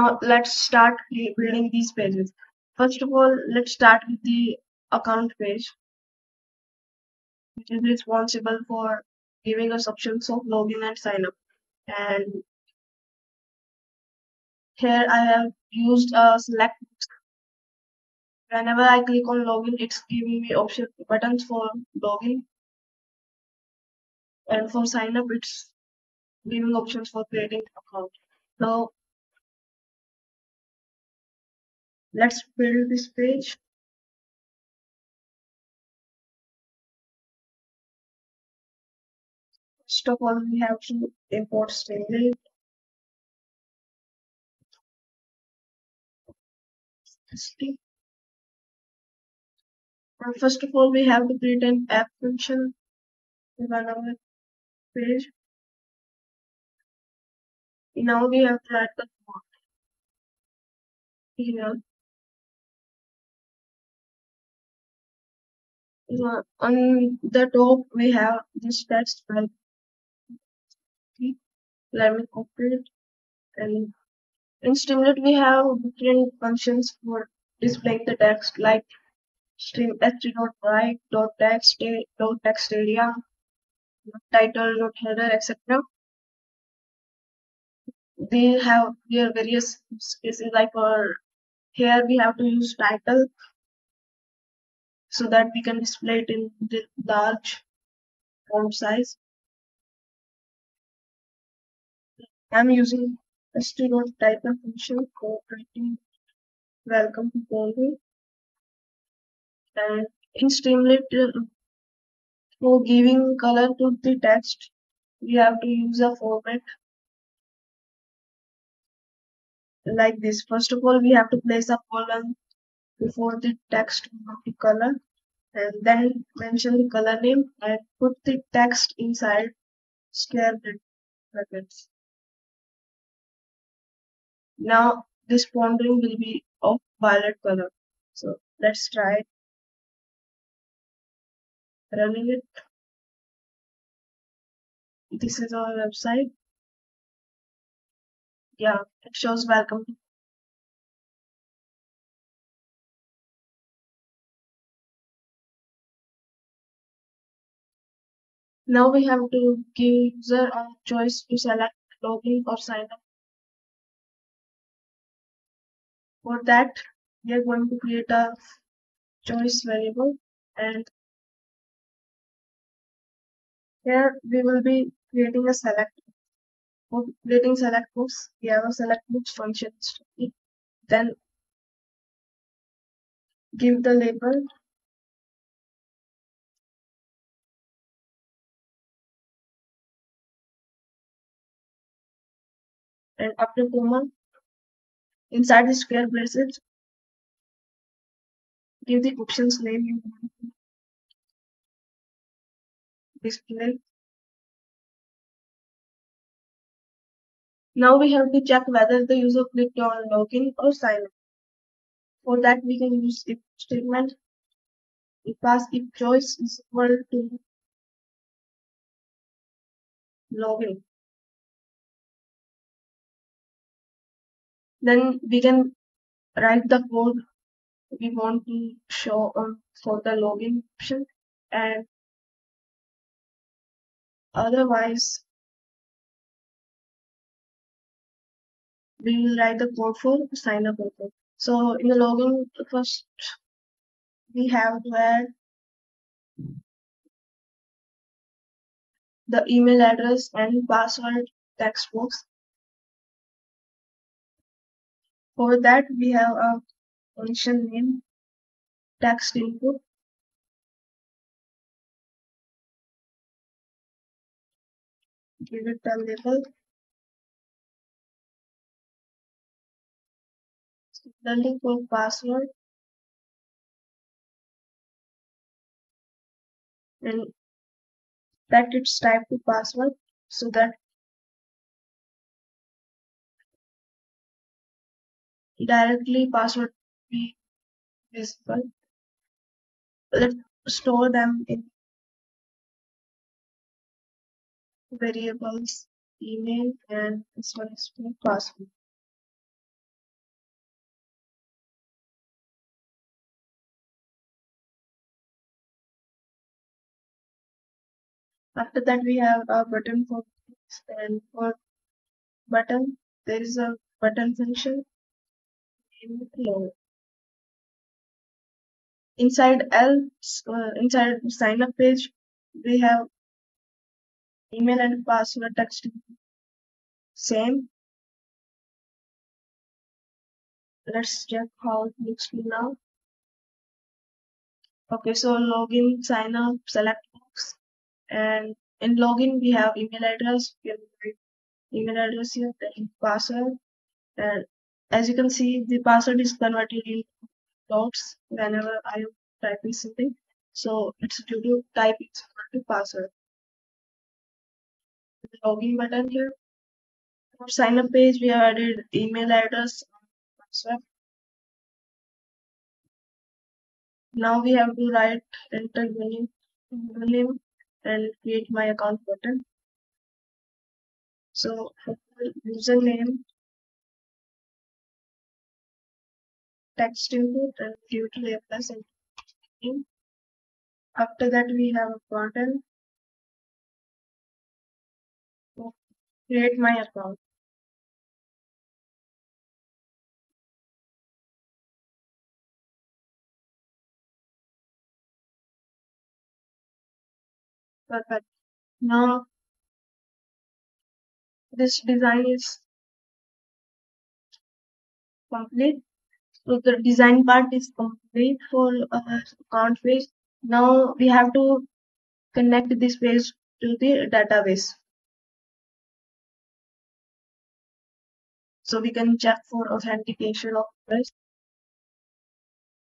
Now let's start building these pages. First of all, let's start with the account page, which is responsible for giving us options of login and sign up. And here I have used a select. Whenever I click on login, it's giving me option buttons for login, and for sign up, it's giving options for creating an account. So let's build this page. First of all, we have to import Streamlit. And first of all, we have to create an app function to run our page. Now we have to add the font here. On the top, we have this text file. Let me copy it. And in Streamlit, we have different functions for displaying the text, like stream_st.write, .text, .textarea, .title, .header, etc. They have their various spaces, like for here we have to use title so that we can display it in the large font size. I'm using st.title function for writing welcome to Bombay. And in Streamlit, for giving color to the text, we have to use a format like this. First of all, we have to place a column before the text of the color, and then mention the color name and put the text inside square brackets. Now this pondering will be of violet color. So let's try running it. This is our website. Yeah, it shows welcome. Now we have to give user a choice to select login or sign up. For that, we are going to create a choice variable, and here we will be creating a select. For creating select books, we have a select books function. Then give the label and after comma, inside the square braces, give the options name you want to display. Now we have to check whether the user clicked on login or sign up. For that, we can use if statement. We pass if choice is equal to login. Then we can write the code we want to show for the login option, and otherwise we will write the code for sign up also. So in the login, first we have to add the email address and password text box. For that, we have a function name text input. Give it a label. Similarly for password, and that it's type to password so that directly password be visible. Let's store them in variables, email, and this one is password. After that, we have a button for clicks, and for button, there is a button function named L. Inside else, inside sign up page, we have email and password text. Same. Let's check how it looks now. Okay, so login, sign up, select box, and in login we have email address. We have email address here, then password, and as you can see, the password is converted in dots whenever I am typing something. So it's due to type is equal to password. The login button here. For sign up page, we have added email address and password. Now we have to write enter username and create my account button. So username, text input, and tutorial plus name. After that we have a button. Create my account. Perfect. Now this design is complete. So the design part is complete for our account page. Now we have to connect this page to the database. So we can check for authentication of this.